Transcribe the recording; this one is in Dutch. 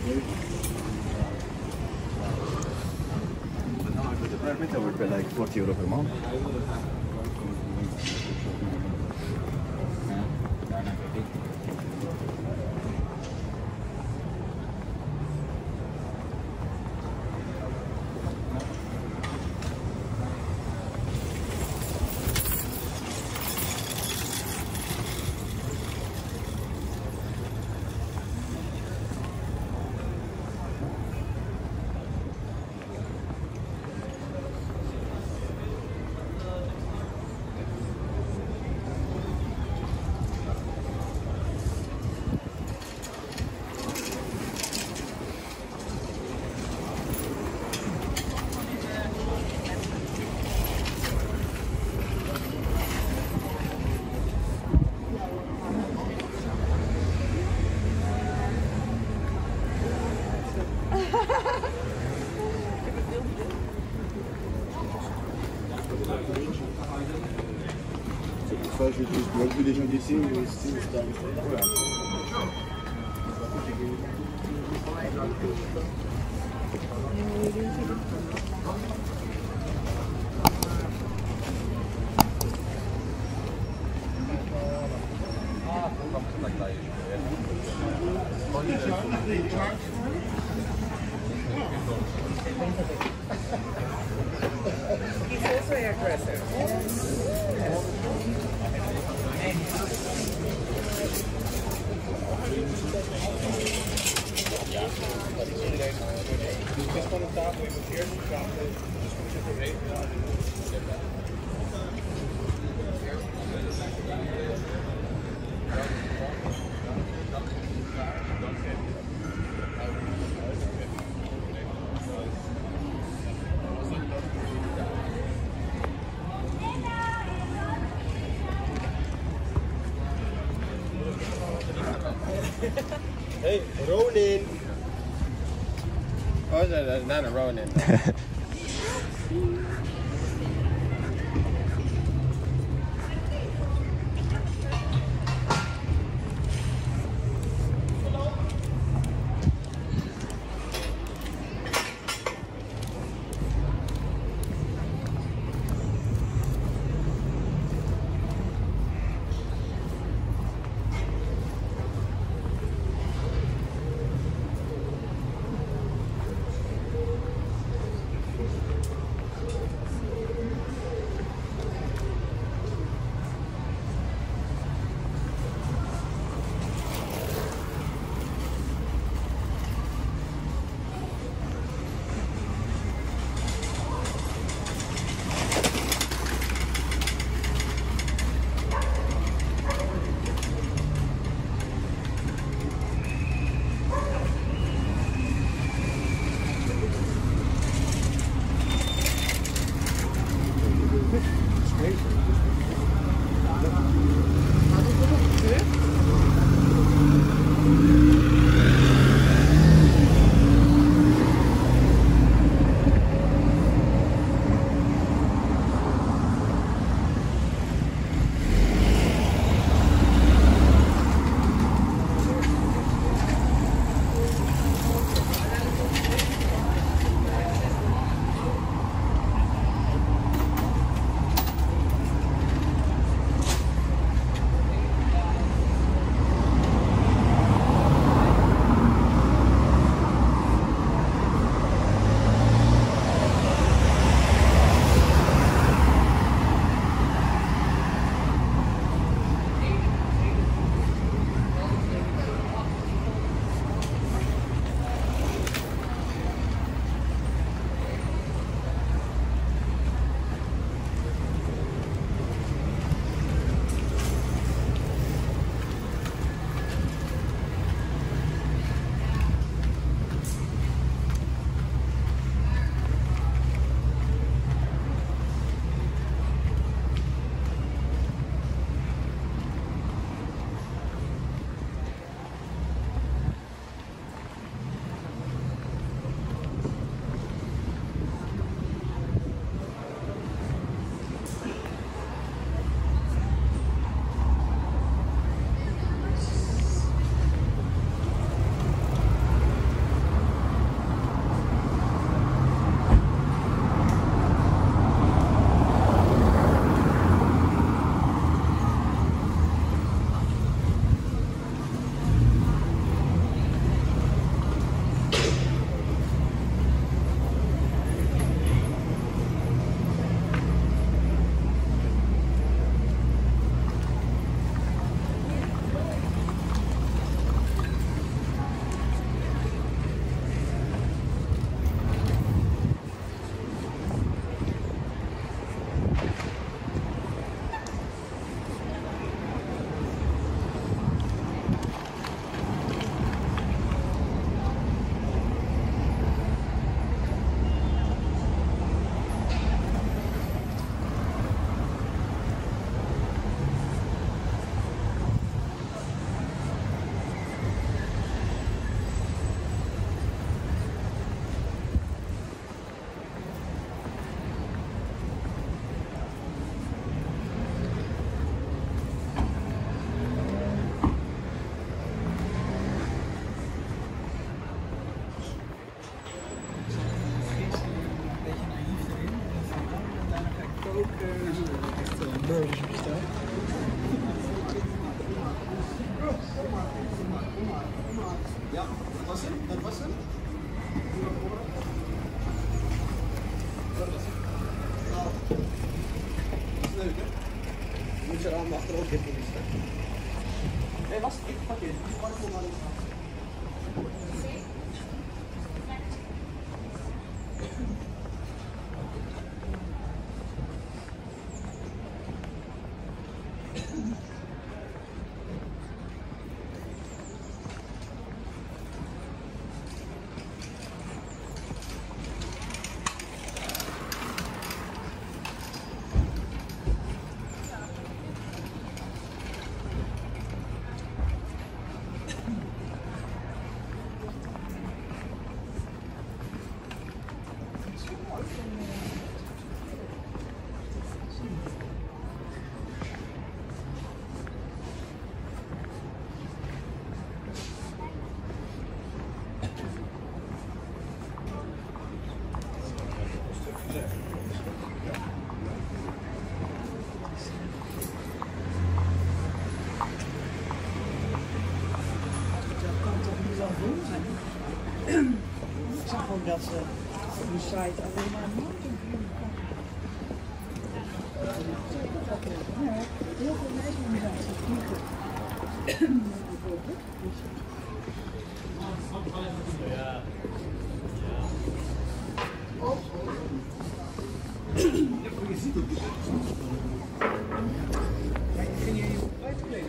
The permit will be like 40 euro per month. Je vois plus les gens d'ici, mais aussi dans le voilà. He's also an aggressor. Dus het is gewoon een tafel, je moet eerst praten, dus moet je het verrekenen en dan moet je het zetten. Hey, Ronin! Oh, that's not a Ronin. Ja, dat was hem. Nou, dat is leuk, hè? Je moet je arm achterop in de list, hè? Nee, was het? Ik pak je. Dus pak je maar eens af. Ik zag ook dat ze op die site alleen maar moeten doen. Ja, heel veel reisorganisaties vliegen. Ja, ik ging hier op uitkleden.